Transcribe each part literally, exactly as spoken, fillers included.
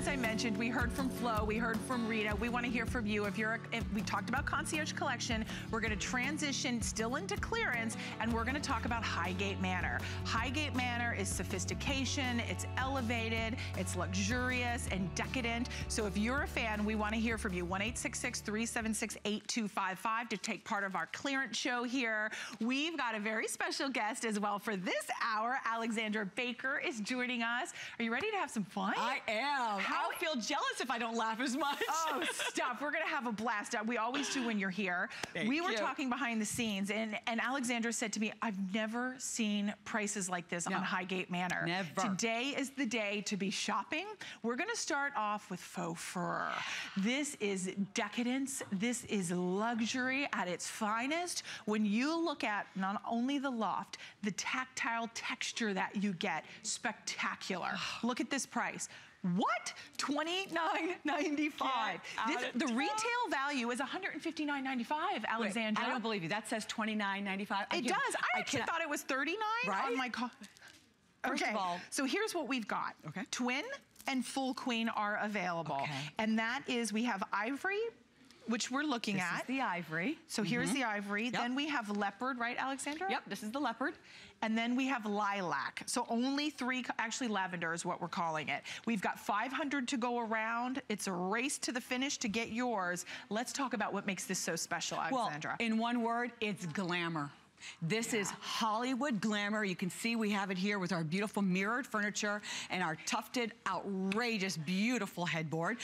as I mentioned, we heard from Flo, we heard from Rita. We want to hear from you. If you're, a, if we talked about Concierge Collection, we're going to transition still into clearance, and we're going to talk about Highgate Manor. Highgate Manor is sophistication, it's elevated, it's luxurious and decadent. So if you're a fan, we want to hear from you. one eight six six, three seven six, eight two five five to take part of our clearance show here. We've got a very special guest as well for this hour. Alexandra Baker is joining us. Are you ready to have some fun? I am. How I feel jealous if I don't laugh as much. Oh, stop. We're going to have a blast. We always do when you're here. Thank we were you. talking behind the scenes, and, and Alexandra said to me, I've never seen prices like this no. on Highgate Manor. Never. Today is the day to be shopping. We're going to start off with faux fur. This is decadence. This is luxury at its finest. When you look at not only the loft, the tactile texture that you get, spectacular. Look at this price. What? twenty-nine ninety-five. The retail value is one hundred fifty-nine ninety-five, Alexandra. Wait, I don't believe you. That says twenty-nine ninety-five. It does. I actually thought it was thirty-nine. Right? Oh my God. First of all, so here's what we've got. Okay. Twin and full queen are available. Okay. And that is, we have ivory, which we're looking this at. This is the ivory. So mm-hmm. here's the ivory. Yep. Then we have leopard, right, Alexandra? Yep, this is the leopard. And then we have lilac. So only three, actually lavender is what we're calling it. We've got five hundred to go around. It's a race to the finish to get yours. Let's talk about what makes this so special, Alexandra. Well, in one word, it's glamour. This yeah. is Hollywood glamour. You can see we have it here with our beautiful mirrored furniture and our tufted, outrageous, beautiful headboard.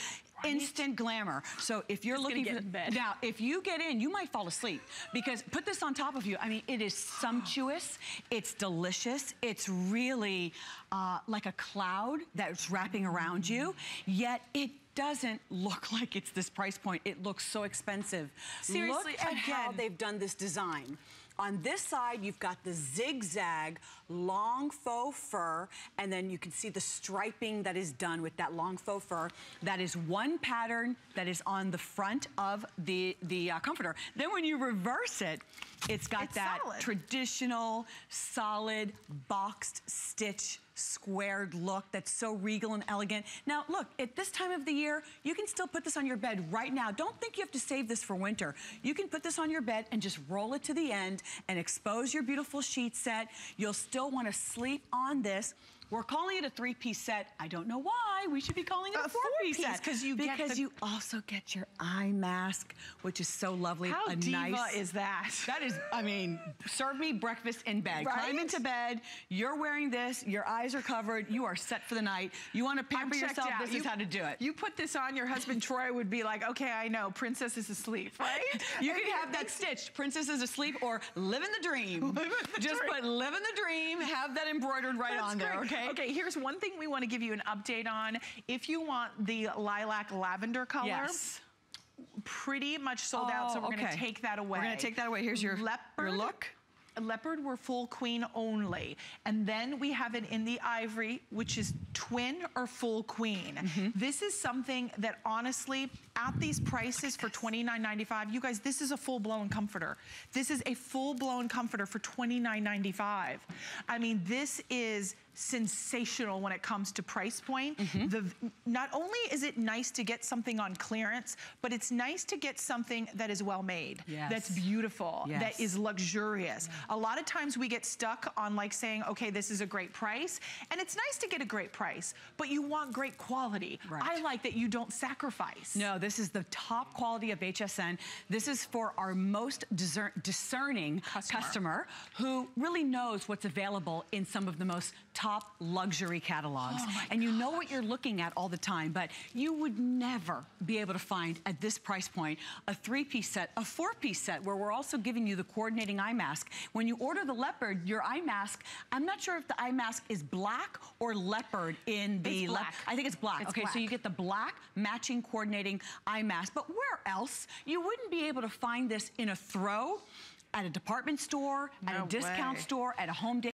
Right. Instant glamour. So if you're it's looking for, in bed. Now, if you get in, you might fall asleep, because put this on top of you. I mean, it is sumptuous. It's delicious. It's really uh, like a cloud that's wrapping around you. Yet it doesn't look like it's this price point. It looks so expensive. Seriously, look at again. how they've done this design. On this side, you've got the zigzag long faux fur, and then you can see the striping that is done with that long faux fur. That is one pattern that is on the front of the, the uh, comforter. Then when you reverse it, it's got it's that solid. traditional, solid, boxed stitch squared look that's so regal and elegant. Now look, at this time of the year, you can still put this on your bed right now. Don't think you have to save this for winter. You can put this on your bed and just roll it to the end and expose your beautiful sheet set. You'll still want to sleep on this. We're calling it a three-piece set. I don't know why we should be calling it a, a four-piece set. Because you because get the... you also get your eye mask, which is so lovely. How a diva nice... is that? That is, I mean, serve me breakfast in bed. Right? Climb into bed. You're wearing this. Your eyes are covered. You are set for the night. You want to pamper yourself. Out. This you, is how to do it. You put this on, your husband Troy would be like, "Okay, I know. Princess is asleep, right?" You can have that stitched. Princess is asleep, or living the dream. Living the Just dream. put living the dream. Have that embroidered right That's on there. Great. Okay. Okay, here's one thing we want to give you an update on. If you want the lilac lavender color, yes. pretty much sold oh, out, so we're okay. going to take that away. We're going to take that away. Here's your leopard. Your look. Leopard were full queen only. And then we have it in the ivory, which is twin or full queen. Mm-hmm. This is something that honestly, at these prices for twenty-nine ninety-five, you guys, this is a full-blown comforter. This is a full-blown comforter for twenty-nine ninety-five. I mean, this is sensational when it comes to price point. Mm-hmm. The, not only is it nice to get something on clearance, but it's nice to get something that is well-made, yes. that's beautiful, yes. that is luxurious. Yeah. A lot of times we get stuck on like saying, okay, this is a great price, and it's nice to get a great price, but you want great quality. Right. I like that you don't sacrifice. No, this is the top quality of H S N. This is for our most discer discerning customer. customer who really knows what's available in some of the most top top luxury catalogs. Oh and you gosh. know what you're looking at all the time, but you would never be able to find at this price point a three-piece set, a four-piece set, where we're also giving you the coordinating eye mask. When you order the leopard, your eye mask, I'm not sure if the eye mask is black or leopard in the... It's black. I think it's black. It's okay, black. So you get the black matching coordinating eye mask, but where else? You wouldn't be able to find this in a throw, at a department store, no at a discount way. store, at a Home Depot.